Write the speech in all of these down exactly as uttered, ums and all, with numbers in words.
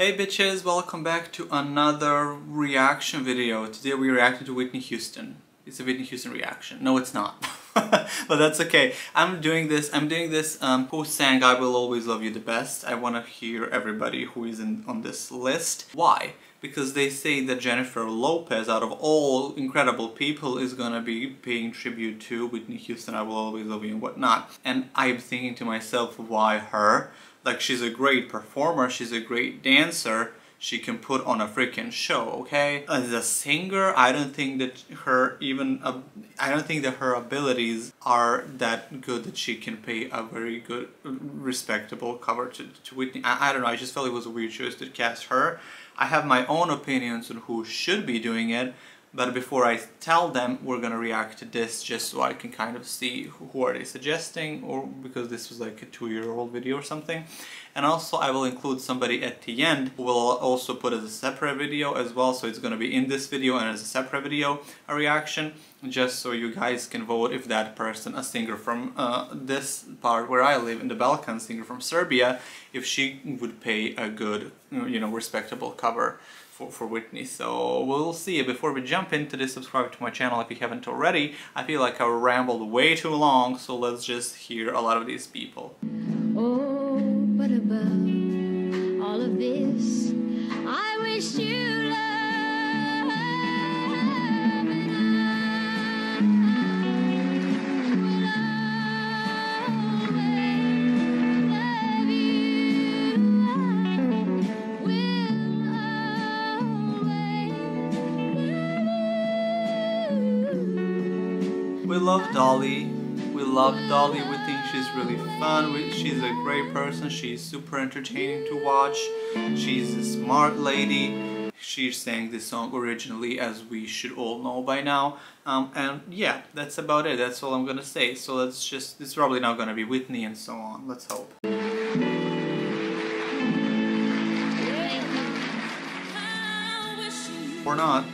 Hey bitches, welcome back to another reaction video. Today we reacted to Whitney Houston. It's a Whitney Houston reaction. No, it's not. But that's okay. I'm doing this, I'm doing this, um, who sang I Will Always Love You the best. I want to hear everybody who is in, on this list. Why? Because they say that Jennifer Lopez, out of all incredible people, is gonna be paying tribute to Whitney Houston, I Will Always Love You and whatnot. And I'm thinking to myself, why her? Like, she's a great performer, she's a great dancer, she can put on a freaking show, okay? As a singer, I don't think that her even, uh, I don't think that her abilities are that good that she can pay a very good, respectable cover to, to Whitney. I, I don't know, I just felt it was a weird choice to cast her. I have my own opinions on who should be doing it, but before I tell them, we're gonna react to this just so I can kind of see who are they suggesting, or because this was like a two-year-old video or something. And also I will include somebody at the end who will also put as a separate video as well, so it's gonna be in this video and as a separate video a reaction, just so you guys can vote if that person, a singer from uh, this part where I live in the Balkans, singer from Serbia, if she would pay a good, you know, respectable cover For, for Whitney. So we'll see. Before we jump into this, subscribe to my channel if you haven't already. I feel like I rambled way too long, so let's just hear a lot of these people. Oh, but above all of this, I wish you We love Dolly, we love Dolly, we think she's really fun, we, she's a great person, she's super entertaining to watch, she's a smart lady, she sang this song originally, as we should all know by now, um, and yeah, that's about it, that's all I'm gonna say, so let's just, it's probably not gonna be Whitney and so on, let's hope. Or not.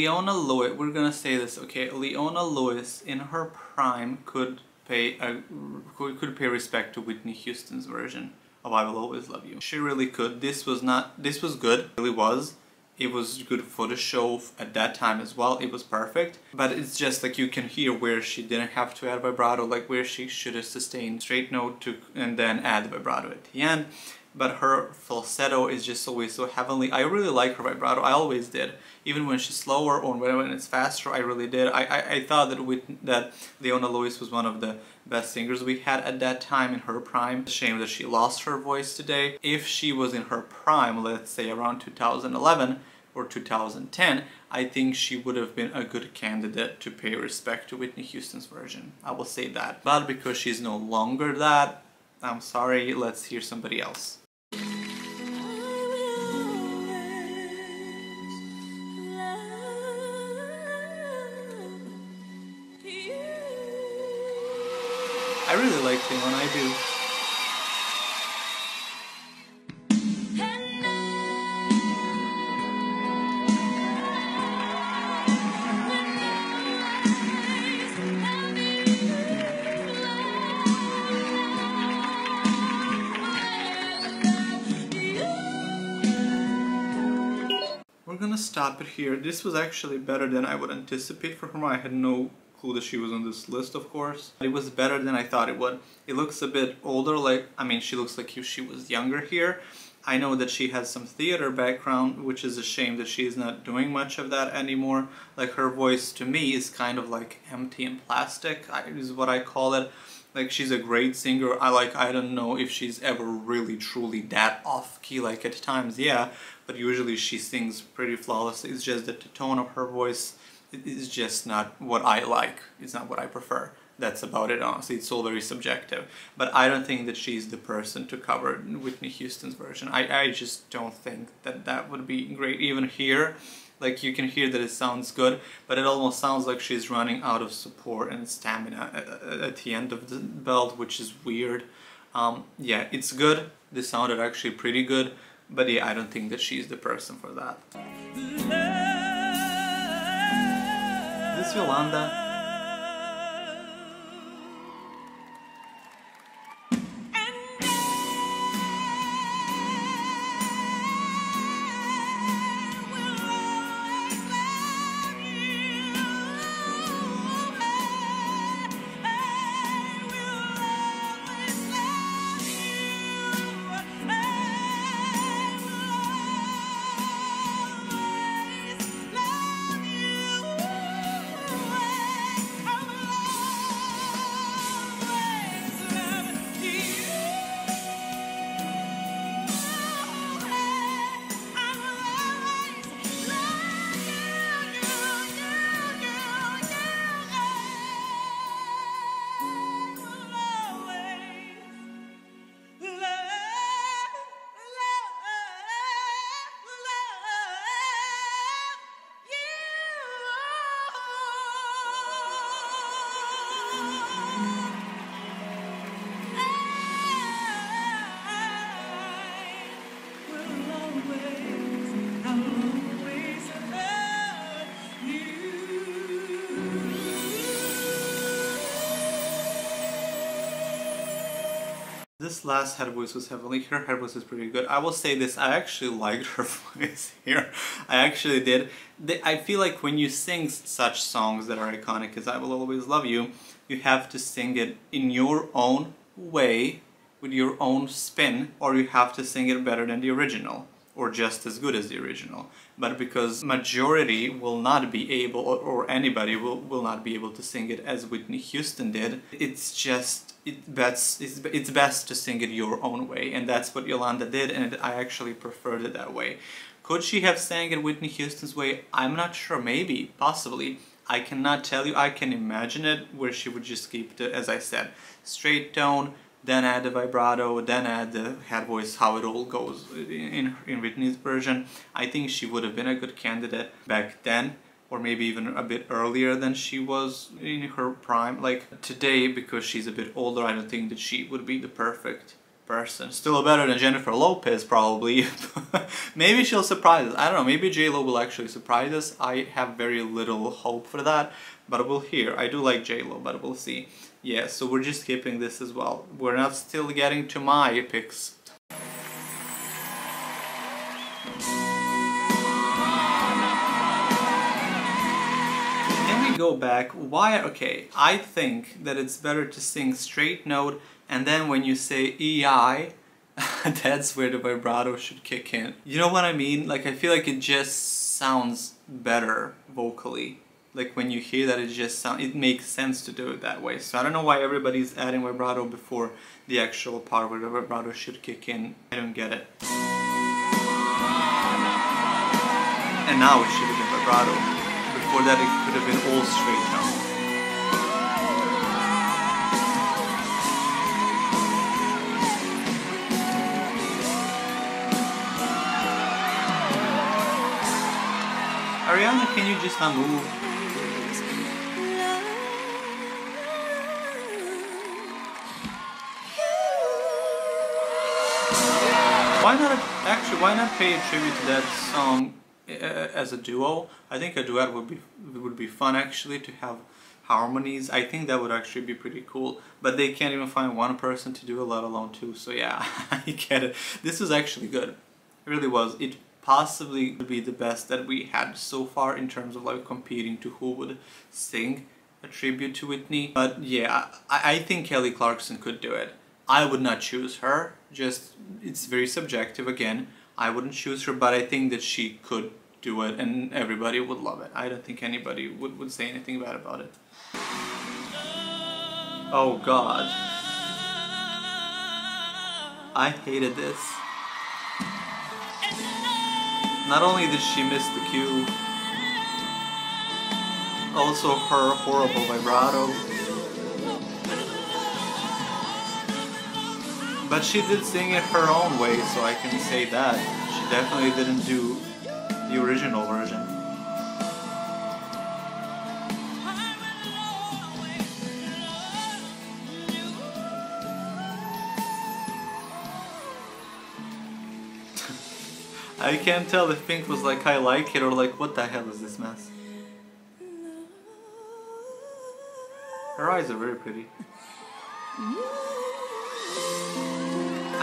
Leona Lewis, we're gonna say this, okay? Leona Lewis, in her prime, could pay a, could, could pay respect to Whitney Houston's version of "I Will Always Love You." She really could. This was not. This was good. It really was. It was good for the show at that time as well. It was perfect. But it's just like you can hear where she didn't have to add vibrato, like where she should have sustained straight note to and then add vibrato at the end. But her falsetto is just always so heavenly. I really like her vibrato, I always did. Even when she's slower or when it's faster, I really did. I, I, I thought that we, that Leona Lewis was one of the best singers we had at that time in her prime. Shame that she lost her voice today. If she was in her prime, let's say around two thousand eleven or two thousand ten, I think she would have been a good candidate to pay respect to Whitney Houston's version. I will say that. But because she's no longer that, I'm sorry, let's hear somebody else. I really like him when I do. Gonna stop it here. This was actually better than I would anticipate for her. I had no clue that she was on this list, of course. It was better than I thought it would. It looks a bit older, like, I mean, she looks like if she was younger here. I know that she has some theater background, which is a shame that she's not doing much of that anymore. Like, her voice to me is kind of like empty and plastic, is what I call it. Like, she's a great singer. I like, I don't know if she's ever really truly that off key, like at times, yeah, but usually she sings pretty flawlessly. It's just that the tone of her voice is just not what I like. It's not what I prefer. that's about it, honestly. It's all very subjective. But I don't think that she's the person to cover Whitney Houston's version. I, I just don't think that that would be great. Even here, like, you can hear that it sounds good, but it almost sounds like she's running out of support and stamina at, at the end of the belt, which is weird. Um, yeah, it's good. This sounded actually pretty good, but yeah, I don't think that she's the person for that. Is this Yolanda? This last head voice was heavily, her head voice was pretty good. I will say this, I actually liked her voice here. I actually did. I feel like when you sing such songs that are iconic as I Will Always Love You, you have to sing it in your own way, with your own spin, or you have to sing it better than the original, or just as good as the original. But because majority will not be able, or, or anybody will, will not be able to sing it as Whitney Houston did, it's just, it best, it's, it's best to sing it your own way, and that's what Yolanda did, and it, I actually preferred it that way. Could she have sang it Whitney Houston's way? I'm not sure, maybe, possibly. I cannot tell you, I can imagine it, where she would just keep the, as I said, straight tone, then add the vibrato, then add the head voice, how it all goes in, in Whitney's version. I think she would have been a good candidate back then, or maybe even a bit earlier than she was in her prime. Like today, because she's a bit older, I don't think that she would be the perfect person. Still better than Jennifer Lopez, probably. Maybe she'll surprise us. I don't know, maybe J Lo will actually surprise us. I have very little hope for that, but we'll hear. I do like J Lo, but we'll see. Yeah, so we're just skipping this as well. We're not still getting to my picks. Can we go back? Why? Okay, I think that it's better to sing straight note, and then when you say E I, that's where the vibrato should kick in. You know what I mean? Like, I feel like it just sounds better vocally. Like, when you hear that, it just sound, it makes sense to do it that way. So I don't know why everybody's adding vibrato before the actual part where the vibrato should kick in. I don't get it. And now it should have been vibrato. Before that it could have been all straight down. Ariana, can you just not move? Why not, actually, why not pay a tribute to that song uh, as a duo? I think a duet would be would be fun, actually, to have harmonies. I think that would actually be pretty cool, but they can't even find one person to do it, let alone two, so yeah, I get it. This was actually good, it really was. It possibly would be the best that we had so far in terms of like competing to who would sing a tribute to Whitney, but yeah, I, I think Kelly Clarkson could do it. I would not choose her, just, it's very subjective again. I wouldn't choose her, but I think that she could do it and everybody would love it. I don't think anybody would, would say anything bad about it. Oh god. I hated this. Not only did she miss the cue, also her horrible vibrato. But she did sing it her own way, so I can say that. She definitely didn't do the original version. I can't tell if Pink was like, I like it, or like, what the hell is this mess? Her eyes are very pretty.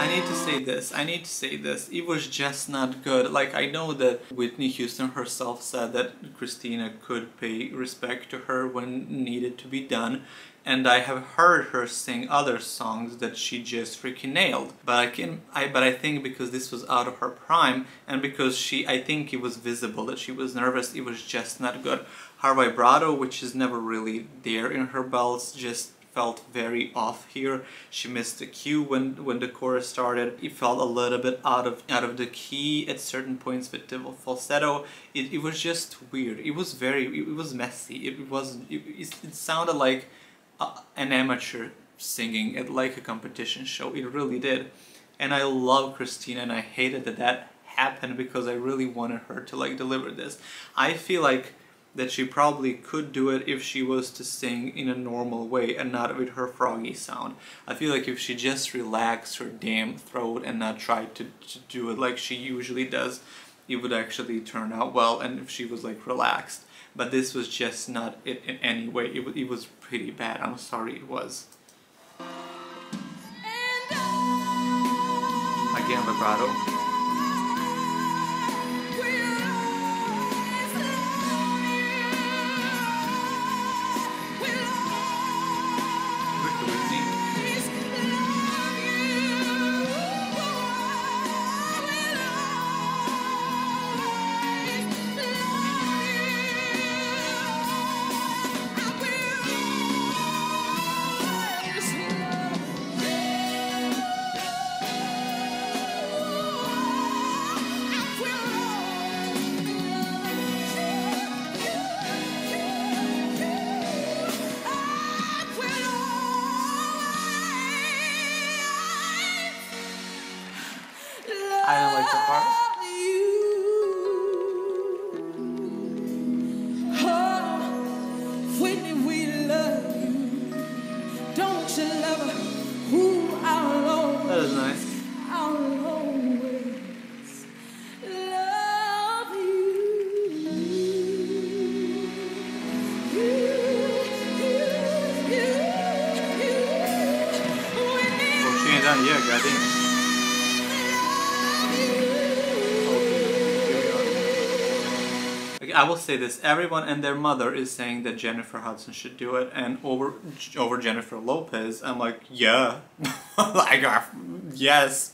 I need to say this, I need to say this, it was just not good. Like, I know that Whitney Houston herself said that Christina could pay respect to her when needed to be done, and I have heard her sing other songs that she just freaking nailed. But I can, I, but I think because this was out of her prime, and because she, I think it was visible that she was nervous, it was just not good. Her vibrato, which is never really there in her belts, just felt very off here. She missed the cue when when the chorus started. It felt a little bit out of out of the key at certain points with the falsetto. It, it was just weird. It was very it was messy. It wasn't. It, it, it sounded like a, an amateur singing at like a competition show. It really did. And I love Christina, and I hated that that happened because I really wanted her to like deliver this. I feel like that she probably could do it if she was to sing in a normal way and not with her froggy sound. I feel like if she just relaxed her damn throat and not tried to, to do it like she usually does, it would actually turn out well, and if she was like relaxed. But this was just not it in any way. It, it was pretty bad. I'm sorry, it was. Again, vibrato. I don't like the part. I will say this, everyone and their mother is saying that Jennifer Hudson should do it, and over over Jennifer Lopez, I'm like, yeah. Like, yes.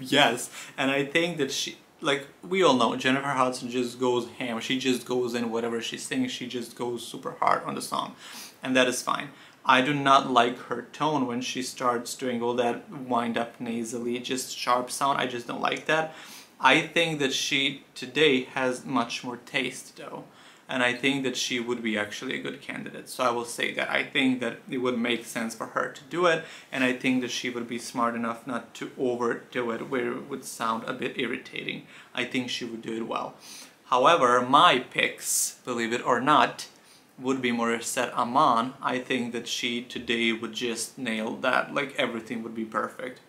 Yes. And I think that she, like, we all know, Jennifer Hudson just goes ham. She just goes in whatever she sings, she just goes super hard on the song. And that is fine. I do not like her tone when she starts doing all that wind-up nasally, just sharp sound. I just don't like that. I think that she today has much more taste though, and I think that she would be actually a good candidate, so I will say that. I think that it would make sense for her to do it, and I think that she would be smart enough not to overdo it where it would sound a bit irritating. I think she would do it well. However, my picks, believe it or not, would be Morissette Amon. I think that she today would just nail that, like everything would be perfect.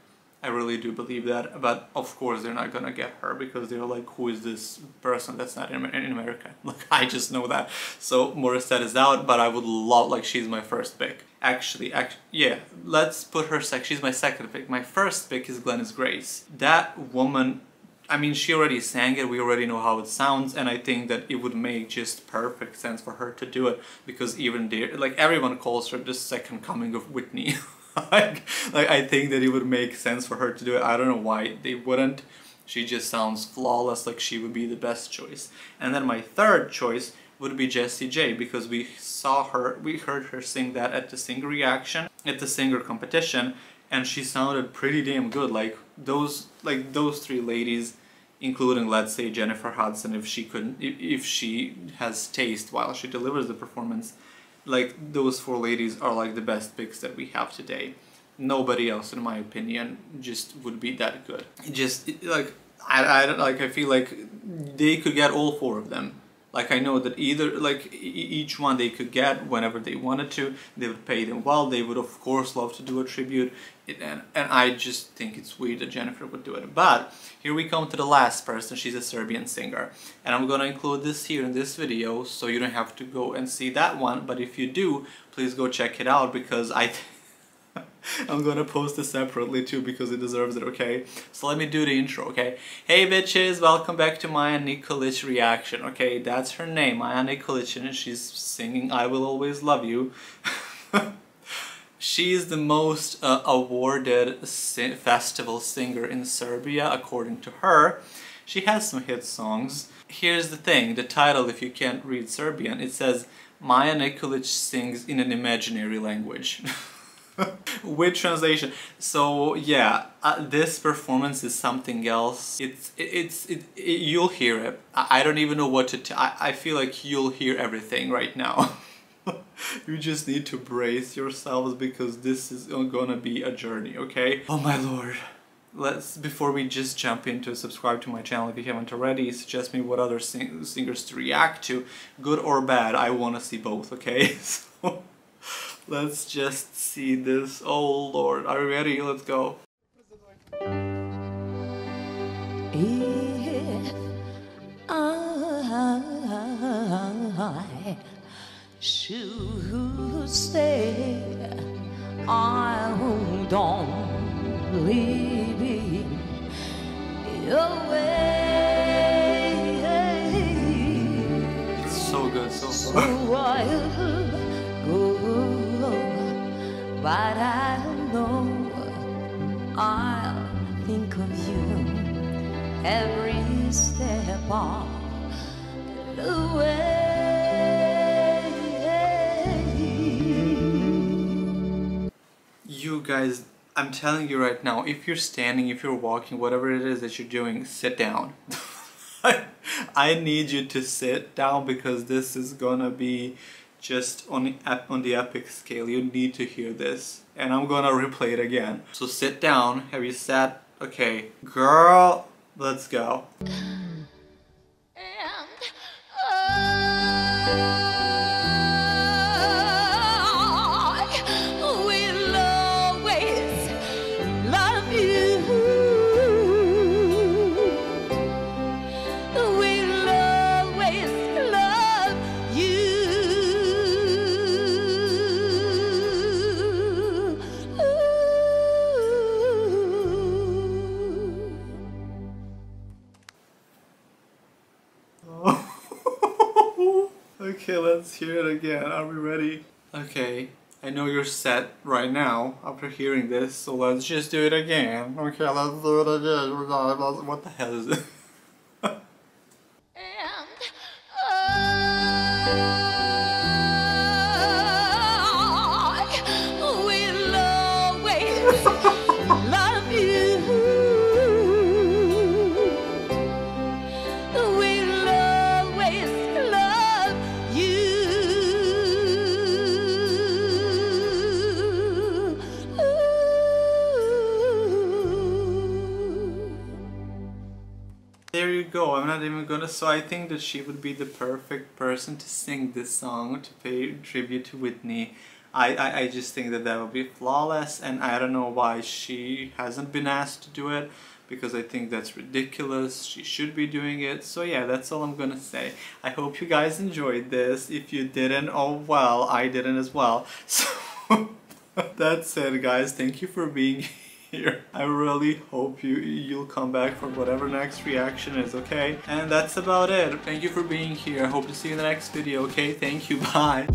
I really do believe that, but of course they're not gonna get her because they're like, who is this person that's not in, in America? Like, I just know that. So Morissette is out, but I would love, like, she's my first pick. Actually, act yeah, let's put her sec. She's my second pick. My first pick is Glennis Grace. That woman, I mean, she already sang it, we already know how it sounds, and I think that it would make just perfect sense for her to do it, because even there, like, everyone calls her the second coming of Whitney. Like, like, I think that it would make sense for her to do it. I don't know why they wouldn't. She just sounds flawless, like she would be the best choice. And then my third choice would be Jessie J, because we saw her, we heard her sing that at the Singer Reaction, at the Singer competition, and she sounded pretty damn good. Like those, like those three ladies, including, let's say, Jennifer Hudson, if she couldn't, if, if she has taste while she delivers the performance. Like, those four ladies are like the best picks that we have today. nobody else, in my opinion, just would be that good. Just like I, I like I feel like they could get all four of them. Like I know that either like e each one they could get whenever they wanted to. They would pay them well. They would of course love to do a tribute, it, and and I just think it's weird that Jennifer would do it. But here we come to the last person. She's a Serbian singer, and I'm gonna include this here in this video, so you don't have to go and see that one. But if you do, please go check it out because I. Th I'm gonna post this separately too because it deserves it, okay? So let me do the intro, okay? Hey bitches, welcome back to Maya Nikolic reaction, okay? That's her name, Maya Nikolic, and she's singing I Will Always Love You. She's the most uh, awarded si festival singer in Serbia, according to her. She has some hit songs. Here's the thing, the title, if you can't read Serbian, it says Maya Nikolic sings in an imaginary language. With translation. So yeah, uh, this performance is something else. It's it, it's it, it, you'll hear it. I, I don't even know what to. T I I feel like you'll hear everything right now. You just need to brace yourselves because this is gonna be a journey. Okay. Oh my lord. Let's before we just jump into subscribe to my channel if you haven't already. Suggest me what other sing singers to react to, good or bad. I want to see both. Okay. So. Let's just see this. Oh Lord, are we ready? Let's go. I should say I would only be your way. It's so good so far. But I know I'll think of you every step of the way. You guys, I'm telling you right now, if you're standing, if you're walking, whatever it is that you're doing, sit down. I need you to sit down because this is gonna be just on the, on the epic scale. You need to hear this. And I'm gonna replay it again. So sit down. Have you sat? Okay. Girl, let's go. Okay, let's hear it again. Are we ready? Okay, I know you're set right now after hearing this, so let's just do it again. Okay, let's do it again. What the hell is this? Go. I'm not even gonna, so I think that she would be the perfect person to sing this song, to pay tribute to Whitney. I, I, I just think that that would be flawless, and I don't know why she hasn't been asked to do it, because I think that's ridiculous. She should be doing it. So yeah, that's all I'm gonna say. I hope you guys enjoyed this. If you didn't, oh well, I didn't as well. So that's it guys, thank you for being here. I really hope you, you'll come back for whatever next reaction is, okay? And that's about it. Thank you for being here. Hope to see you in the next video, okay? Thank you. Bye.